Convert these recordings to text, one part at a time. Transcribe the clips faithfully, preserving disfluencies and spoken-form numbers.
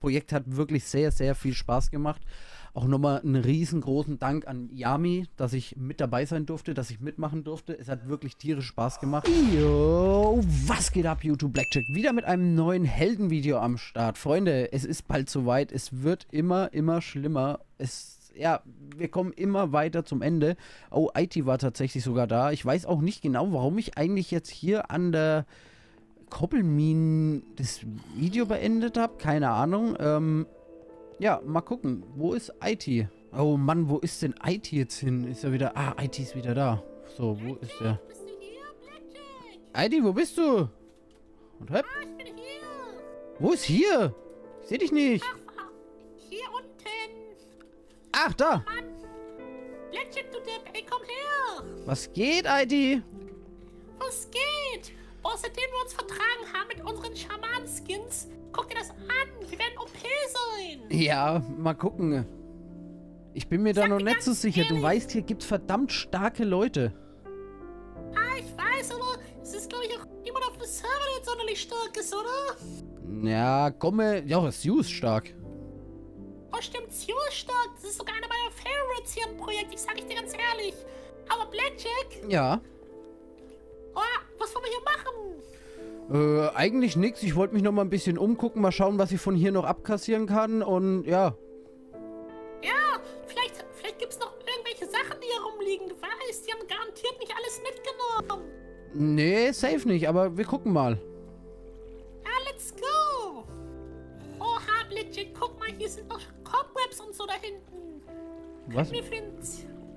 Projekt hat wirklich sehr, sehr viel Spaß gemacht. Auch nochmal einen riesengroßen Dank an Yami, dass ich mit dabei sein durfte, dass ich mitmachen durfte. Es hat wirklich tierisch Spaß gemacht. Yo, was geht ab, YouTube? Blackjack wieder mit einem neuen Heldenvideo am Start. Freunde, es ist bald soweit. Es wird immer, immer schlimmer. Es, ja, wir kommen immer weiter zum Ende. Oh, Eiti war tatsächlich sogar da. Ich weiß auch nicht genau, warum ich eigentlich jetzt hier an der Koppelminen das Video beendet habe. Keine Ahnung. Ähm... Ja, mal gucken. Wo ist Eiti? Oh Mann, wo ist denn Eiti jetzt hin? Ist er wieder... Ah, Eiti ist wieder da. So, wo ist er? Eiti, wo bist du? Und höpp. Ah, ich bin hier. Wo ist hier? Ich seh dich nicht. Ach, ach, hier unten. Ach, da. Oh Mann. Blackjack, du Depp, ey, komm her. Was geht, Eiti? Was geht? Außerdem wir uns vertragen haben mit unseren Schamanskins. Guck dir das an. Wir werden O P sein. Ja, mal gucken. Ich bin mir da noch nicht so sicher. Du weißt, hier gibt es verdammt starke Leute. Ah, ich weiß, aber es ist, glaube ich, auch niemand auf dem Server, der jetzt sonderlich stark ist, oder? Ja, komme. Ja, Syou ist stark. Oh, stimmt. Syou ist stark. Das ist sogar einer meiner Favorites hier im Projekt. Ich sage ich dir ganz ehrlich. Aber Blackjack? Ja. Oh, was wollen wir hier machen? Äh, eigentlich nichts. Ich wollte mich noch mal ein bisschen umgucken, mal schauen, was ich von hier noch abkassieren kann und ja. Ja, vielleicht, vielleicht gibt es noch irgendwelche Sachen, die hier rumliegen. Du weißt, die haben garantiert nicht alles mitgenommen. Nee, safe nicht, aber wir gucken mal. Ja, let's go. Oha, Blackjack, guck mal, hier sind noch Cobwebs und so da hinten. Was? Können wir für den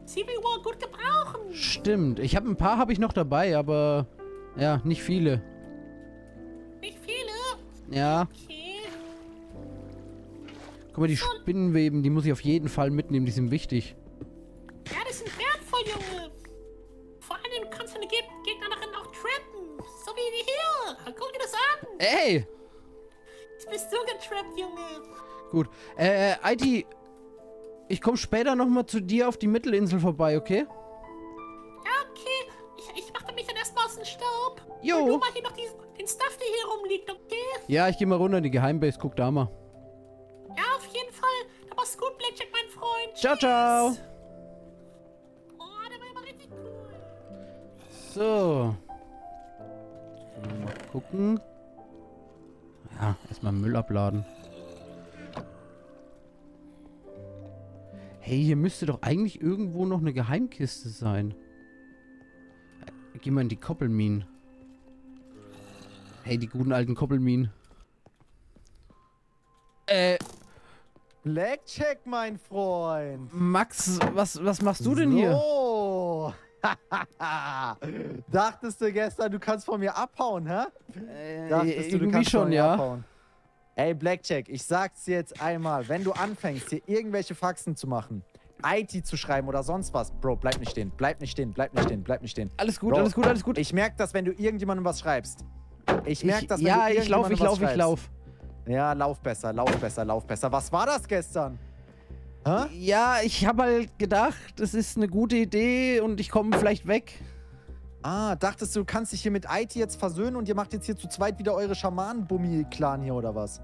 Civil War gut gebrauchen. Stimmt, ich habe ein paar habe ich noch dabei, aber ja, nicht viele. Ja. Okay. Guck mal, die und Spinnenweben, die muss ich auf jeden Fall mitnehmen, die sind wichtig. Ja, die sind wertvoll, Junge. Vor allem kannst du eine Geg Gegnerin auch trappen. So wie hier. Guck dir das an. Ey! Jetzt bist du getrappt, Junge. Gut. Äh, Eiti, ich komme später nochmal zu dir auf die Mittelinsel vorbei, okay? Ja, okay. Ich, ich mache mich dann erstmal aus dem Staub. Jo. Und du mach hier noch diesen, den Stuff, der hier rumliegt, okay? Ja, ich geh mal runter in die Geheimbase, guck da mal. Ja, auf jeden Fall. Da mach's gut, Blackjack, mein Freund. Ciao, Tschüss. ciao. Oh, der war immer richtig cool. So. Mal gucken. Ja, erstmal Müll abladen. Hey, hier müsste doch eigentlich irgendwo noch eine Geheimkiste sein. Geh mal in die Koppelminen. Hey, die guten alten Koppelminen. Äh. Blackjack, mein Freund. Max, was, was machst du denn so. hier? Oh. Dachtest du gestern, du kannst von mir abhauen, hä? Äh, Dachtest du, du kannst schon, von mir ja. abhauen. Ey, Blackjack, ich sag's dir jetzt einmal. Wenn du anfängst, hier irgendwelche Faxen zu machen, I T zu schreiben oder sonst was. Bro, bleib nicht stehen, bleib nicht stehen, bleib nicht stehen, bleib nicht stehen. Alles gut, Bro, alles gut, alles gut. Ich merke das, wenn du irgendjemandem was schreibst. Ich merke das, wenn ich, du ja, irgendjemandem ich lauf, was ich lauf, schreibst. ich lauf. Ja, lauf besser, lauf besser, lauf besser. Was war das gestern? Hä? Ja, ich habe halt gedacht, es ist eine gute Idee und ich komme vielleicht weg. Ah, dachtest du, du kannst dich hier mit I T jetzt versöhnen und ihr macht jetzt hier zu zweit wieder eure Schamanen-Bummi-Clan hier oder was?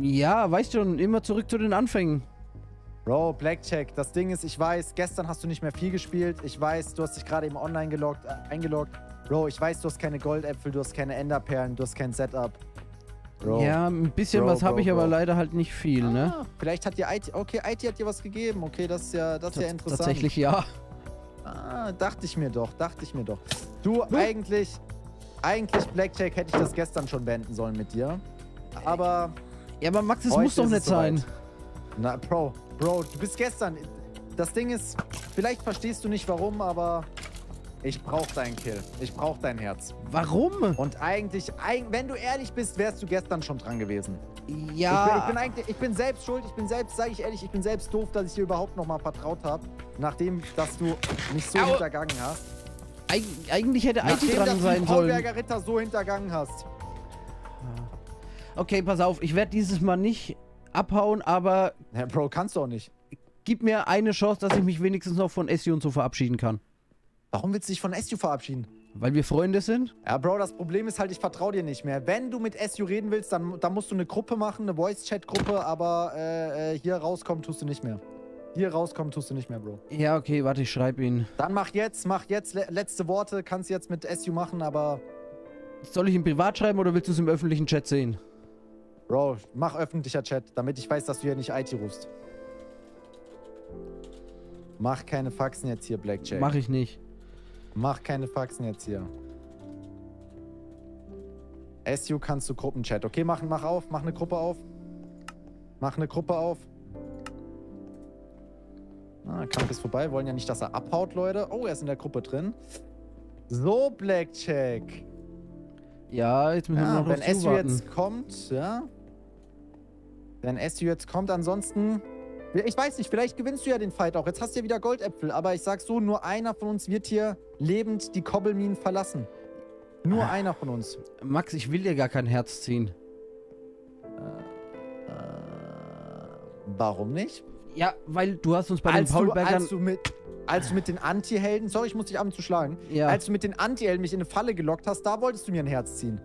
Ja, weißt schon, immer zurück zu den Anfängen. Bro, Blackjack, das Ding ist, ich weiß, gestern hast du nicht mehr viel gespielt. Ich weiß, du hast dich gerade eben online geloggt, äh, eingeloggt. Bro, ich weiß, du hast keine Goldäpfel, du hast keine Enderperlen, du hast kein Setup. Bro. Ja, ein bisschen Bro, was habe ich, Bro. aber leider halt nicht viel, ah, ne? Vielleicht hat dir I T... Okay, I T hat dir was gegeben. Okay, das ist ja, das ist ja interessant. Tatsächlich, ja. Ah, dachte ich mir doch, dachte ich mir doch. Du, hm? eigentlich... Eigentlich, Blackjack, hätte ich das gestern schon beenden sollen mit dir. Aber... Ja, aber Max, es muss doch nicht sein. Soweit. Na, Bro... Bro, du bist gestern. Das Ding ist, vielleicht verstehst du nicht warum, aber ich brauch deinen Kill. Ich brauch dein Herz. Warum? Und eigentlich, wenn du ehrlich bist, wärst du gestern schon dran gewesen. Ja. Ich bin, ich bin eigentlich, ich bin selbst schuld. Ich bin selbst, sage ich ehrlich, ich bin selbst doof, dass ich dir überhaupt noch mal vertraut habe, nachdem, dass du mich so Au. hintergangen hast. Eig eigentlich hätte Eiti dran dass sein du sollen. Nachdem, dass Ritter so hintergangen hast. Okay, pass auf. Ich werde dieses Mal nicht abhauen, aber... Herr Bro, kannst du auch nicht. Gib mir eine Chance, dass ich mich wenigstens noch von Syou und so verabschieden kann. Warum willst du dich von Syou verabschieden? Weil wir Freunde sind? Ja, Bro, das Problem ist halt, ich vertraue dir nicht mehr. Wenn du mit Syou reden willst, dann, dann musst du eine Gruppe machen, eine Voice-Chat-Gruppe, aber äh, hier rauskommen tust du nicht mehr. Hier rauskommen tust du nicht mehr, Bro. Ja, okay, warte, ich schreibe ihn. Dann mach jetzt, mach jetzt le letzte Worte, kannst jetzt mit Syou machen, aber... Soll ich ihm privat schreiben oder willst du es im öffentlichen Chat sehen? Bro, mach öffentlicher Chat, damit ich weiß, dass du hier nicht Eiti rufst. Mach keine Faxen jetzt hier, Blackjack. Mach ich nicht. Mach keine Faxen jetzt hier. Syou kannst du Gruppenchat. Okay, mach, mach auf. Mach eine Gruppe auf. Mach eine Gruppe auf. Ah, Kampf ist vorbei. Wollen ja nicht, dass er abhaut, Leute. Oh, er ist in der Gruppe drin. So, Blackjack. Ja, jetzt müssen wir ja, noch wenn Syou jetzt kommt, ja. Wenn Syou jetzt kommt, ansonsten... Ich weiß nicht, vielleicht gewinnst du ja den Fight auch. Jetzt hast du ja wieder Goldäpfel, aber ich sag so, nur einer von uns wird hier lebend die Kobbelminen verlassen. Nur ah. einer von uns. Max, ich will dir gar kein Herz ziehen. Äh, äh, warum nicht? Ja, weil du hast uns bei als den Paulbergern... Als du mit, als du mit den Anti-Helden... Sorry, ich muss dich ab und zu schlagen. Ja. Als du mit den Anti-Helden mich in eine Falle gelockt hast, da wolltest du mir ein Herz ziehen.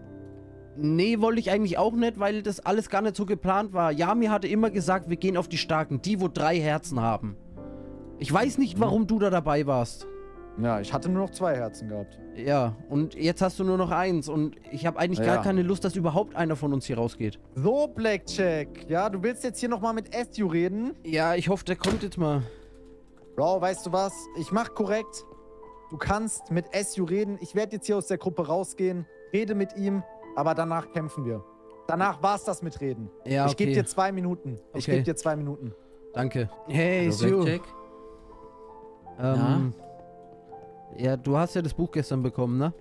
Nee, wollte ich eigentlich auch nicht, weil das alles gar nicht so geplant war. Yami hatte immer gesagt, wir gehen auf die Starken, die, wo drei Herzen haben. Ich weiß nicht, warum du da dabei warst. Ja, ich hatte nur noch zwei Herzen gehabt. Ja, und jetzt hast du nur noch eins und ich habe eigentlich ja. gar keine Lust, dass überhaupt einer von uns hier rausgeht. So, Blackjack, ja, du willst jetzt hier nochmal mit Syou reden? Ja, ich hoffe, der kommt jetzt mal. Bro, weißt du was? Ich mach korrekt. Du kannst mit Syou reden. Ich werde jetzt hier aus der Gruppe rausgehen, rede mit ihm. Aber danach kämpfen wir. Danach war's das mit Reden. Ja, okay. Ich gebe dir zwei Minuten. Okay. Ich gebe dir zwei Minuten. Danke. Hey, Syou. Ähm, ja? ja, du hast ja das Buch gestern bekommen, ne?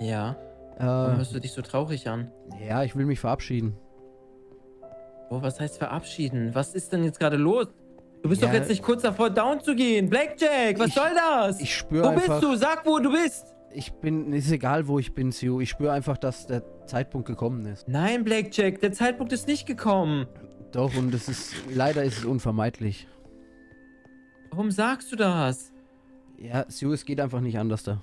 Ja. Äh, Warum hörst du dich so traurig an? Ja, ich will mich verabschieden. Oh, was heißt verabschieden? Was ist denn jetzt gerade los? Du bist ja, doch jetzt nicht kurz davor, down zu gehen. Blackjack, was ich, soll das? Ich spüre einfach... Wo bist du? Sag, wo du bist. Ich bin, ist egal, wo ich bin, Syou. Ich spüre einfach, dass der Zeitpunkt gekommen ist. Nein, Blackjack, der Zeitpunkt ist nicht gekommen. Doch, und das ist, leider ist es unvermeidlich. Warum sagst du das? Ja, Syou, es geht einfach nicht anders da.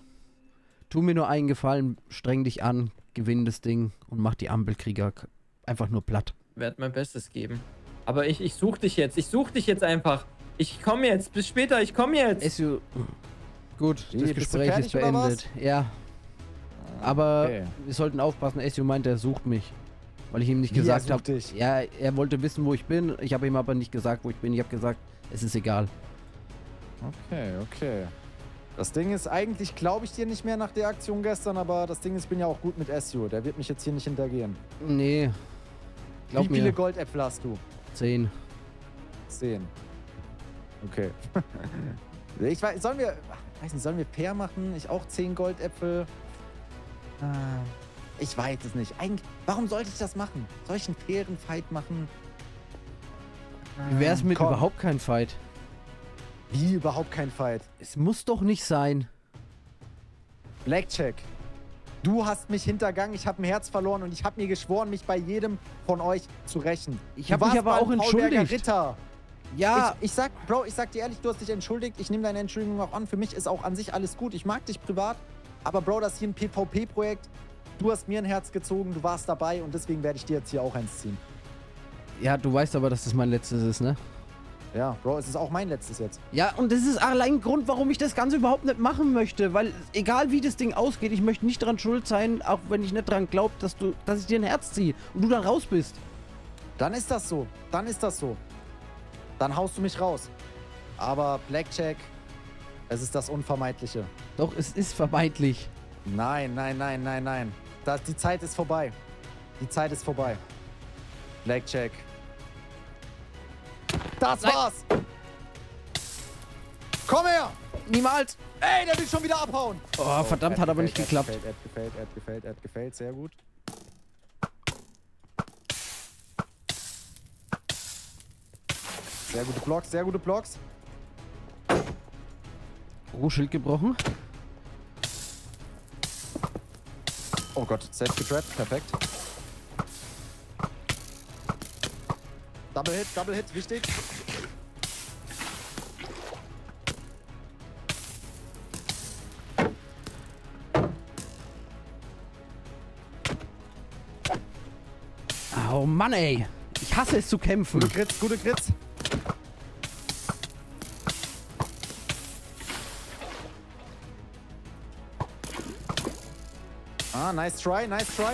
Tu mir nur einen Gefallen, streng dich an, gewinn das Ding und mach die Ampelkrieger einfach nur platt. Ich werde mein Bestes geben. Aber ich, ich suche dich jetzt, ich suche dich jetzt einfach. Ich komme jetzt, bis später, ich komme jetzt. Syou... Gut, das Gespräch ist beendet. Ja. Aber okay. wir sollten aufpassen. Syou meint, er sucht mich. Weil ich ihm nicht Wie, gesagt habe. Ja, er wollte wissen, wo ich bin. Ich habe ihm aber nicht gesagt, wo ich bin. Ich habe gesagt, es ist egal. Okay, okay. Das Ding ist, eigentlich glaube ich dir nicht mehr nach der Aktion gestern, aber das Ding ist, ich bin ja auch gut mit Syou. Der wird mich jetzt hier nicht hintergehen. Nee. Glaub Wie mir. viele Goldäpfel hast du? Zehn. Zehn. Okay. Ich weiß, sollen wir, weiß nicht, sollen wir Peer machen? Ich auch zehn Goldäpfel. Äh, ich weiß es nicht. Eigentlich, warum sollte ich das machen? Soll ich einen fairen Fight machen? Äh, Wie wär's mit komm. überhaupt kein Fight? Wie überhaupt kein Fight? Es muss doch nicht sein. Blackjack, du hast mich hintergangen, ich habe ein Herz verloren und ich habe mir geschworen, mich bei jedem von euch zu rächen. Ich habe mich aber auch entschuldigt. Ritter. Ja, ich, ich sag, Bro, ich sag dir ehrlich, du hast dich entschuldigt. Ich nehme deine Entschuldigung auch an. Für mich ist auch an sich alles gut. Ich mag dich privat. Aber Bro, das ist hier ein PvP-Projekt. Du hast mir ein Herz gezogen, du warst dabei und deswegen werde ich dir jetzt hier auch eins ziehen. Ja, du weißt aber, dass das mein letztes ist, ne? Ja, Bro, es ist auch mein letztes jetzt. Ja, und das ist allein ein Grund, warum ich das Ganze überhaupt nicht machen möchte. Weil egal, wie das Ding ausgeht, ich möchte nicht dran schuld sein, auch wenn ich nicht dran glaube, dass, du, dass ich dir ein Herz ziehe und du dann raus bist. Dann ist das so. Dann ist das so. Dann haust du mich raus. Aber Blackjack, es ist das Unvermeidliche. Doch, es ist vermeidlich. Nein, nein, nein, nein, nein. Das, die Zeit ist vorbei. Die Zeit ist vorbei. Blackjack. Das nein. war's. Komm her. Niemals. Ey, der will schon wieder abhauen. Oh, oh verdammt, Ad hat gefällt, aber nicht Ad geklappt. Ad gefällt, Ad gefällt, Ad gefällt, Ad gefällt. Sehr gut. Sehr gute Blocks, sehr gute Blocks. Oh, Schild gebrochen. Oh Gott, safe getrappt, perfekt. Double Hit, Double Hit, wichtig. Oh Mann, ey. Ich hasse es zu kämpfen. Gute Grits, gute Grits. Ah, nice try, nice try.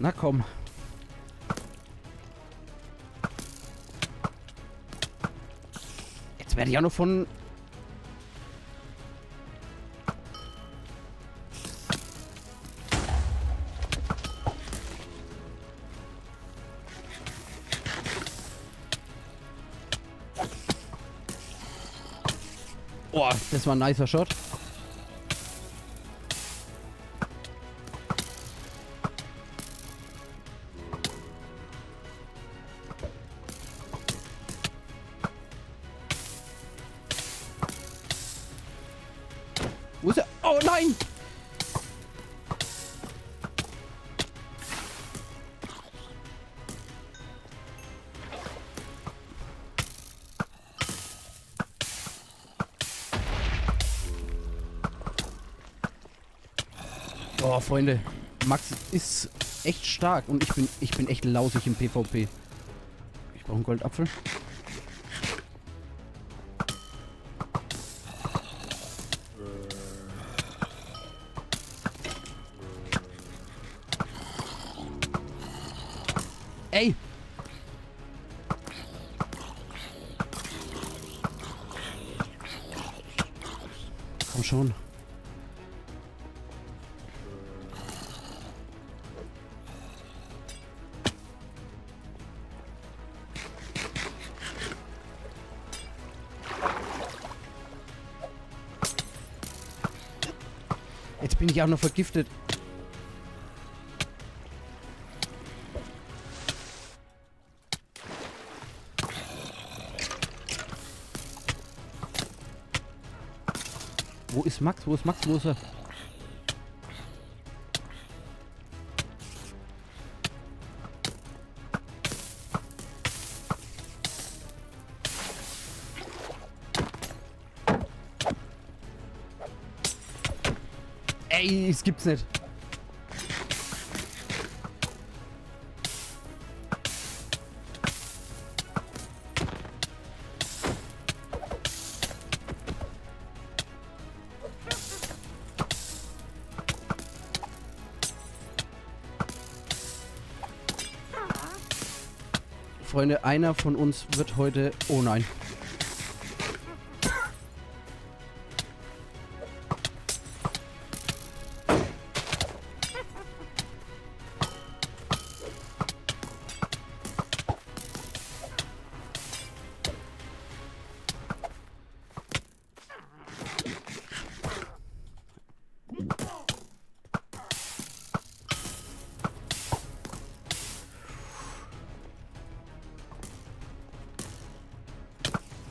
Na komm. Jetzt werde ich ja nur von... Boah, das war ein nicer Shot. Oh nein! Oh, Freunde, Max ist echt stark und ich bin ich bin echt lausig im PvP. Ich brauche einen Goldapfel. Ey! Komm schon. Jetzt bin ich auch noch vergiftet. Wo ist Max? Wo ist Max? Wo ist er? Ey, es gibt's nicht. Freunde, einer von uns wird heute... Oh nein.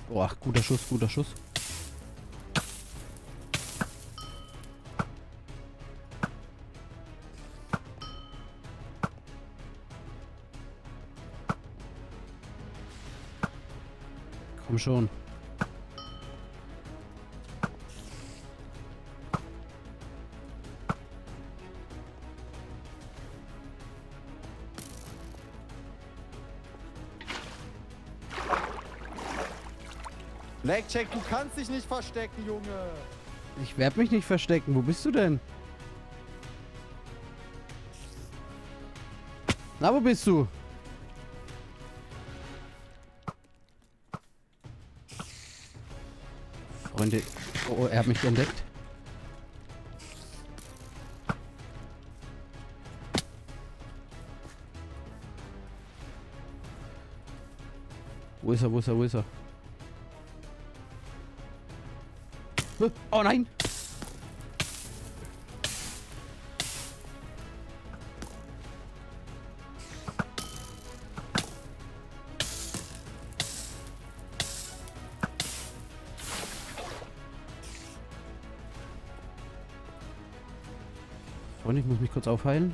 Boah, guter Schuss, guter Schuss. Komm schon. Blackjack, du kannst dich nicht verstecken, Junge. Ich werde mich nicht verstecken. Wo bist du denn? Na, wo bist du? Freunde. Oh, er hat mich entdeckt. Wo ist er, wo ist er, wo ist er? Oh nein! Freunde, ich muss mich kurz aufheilen.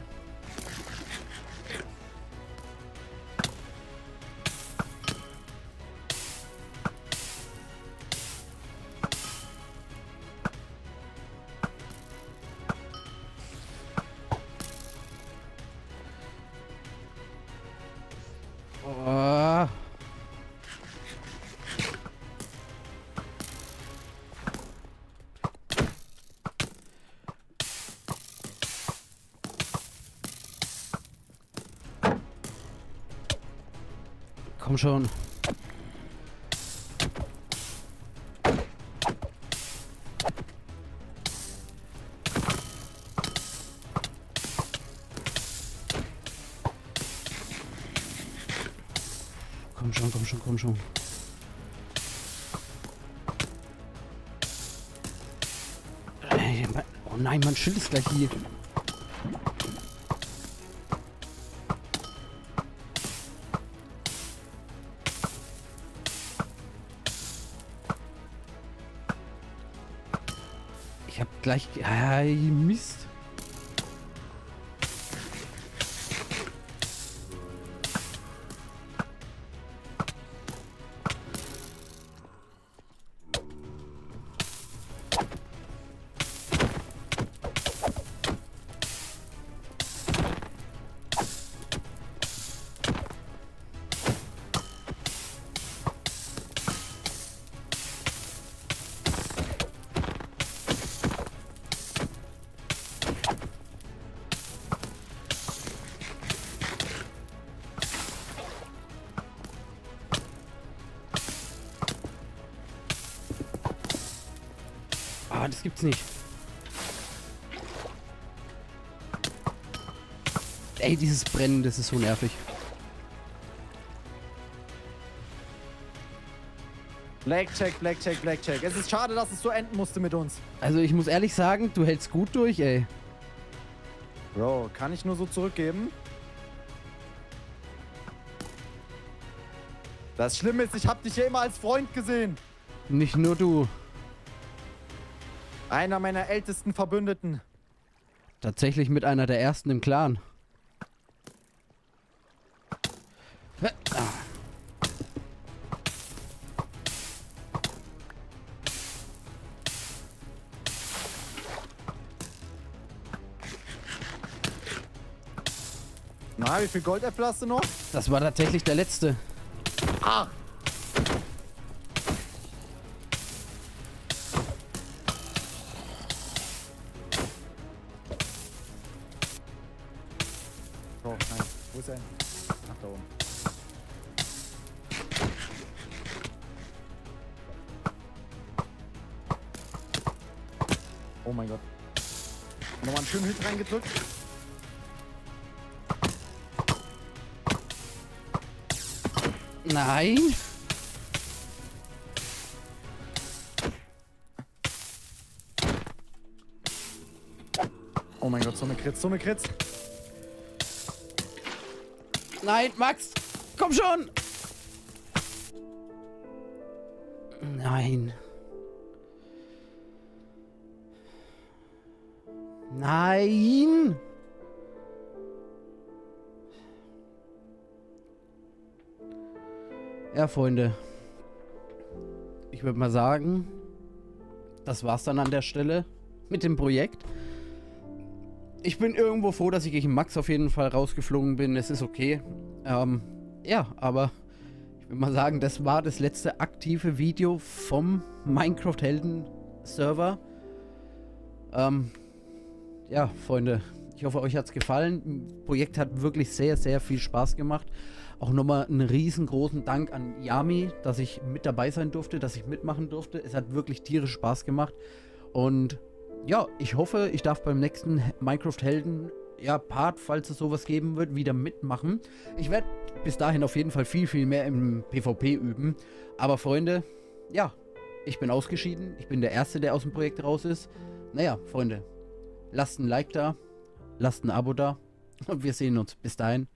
Komm schon. Komm schon, komm schon, komm schon. Oh nein, mein Schild ist gleich hier. Ich hab gleich... Ah, Mist. Das gibt's nicht. Ey, dieses Brennen, das ist so nervig. Blackjack, Blackjack, Blackjack. Es ist schade, dass es so enden musste mit uns. Also ich muss ehrlich sagen, du hältst gut durch, ey. Bro, kann ich nur so zurückgeben? Das Schlimme ist, ich hab dich ja immer als Freund gesehen. Nicht nur du. Einer meiner ältesten Verbündeten. Tatsächlich mit einer der ersten im Clan. Na, wie viel Goldäpfel hast du noch? Das war tatsächlich der letzte. Ah! Oh mein Gott. Nochmal einen schönen Hit reingedrückt. Nein. Oh mein Gott, so eine Kritz, so eine Kritz. Nein, Max. Komm schon. Nein. Nein! Ja, Freunde. Ich würde mal sagen, das war's dann an der Stelle mit dem Projekt. Ich bin irgendwo froh, dass ich gegen Max auf jeden Fall rausgeflogen bin. Es ist okay. Ähm, ja, aber ich würde mal sagen, das war das letzte aktive Video vom Minecraft-Helden-Server. Ähm... Ja, Freunde, ich hoffe, euch hat es gefallen. Das Projekt hat wirklich sehr, sehr viel Spaß gemacht. Auch nochmal einen riesengroßen Dank an Yami, dass ich mit dabei sein durfte, dass ich mitmachen durfte. Es hat wirklich tierisch Spaß gemacht. Und ja, ich hoffe, ich darf beim nächsten Minecraft-Helden, ja, Part, falls es sowas geben wird, wieder mitmachen. Ich werde bis dahin auf jeden Fall viel, viel mehr im PvP üben. Aber Freunde, ja, ich bin ausgeschieden. Ich bin der Erste, der aus dem Projekt raus ist. Naja, Freunde. Lasst ein Like da, lasst ein Abo da und wir sehen uns. Bis dahin.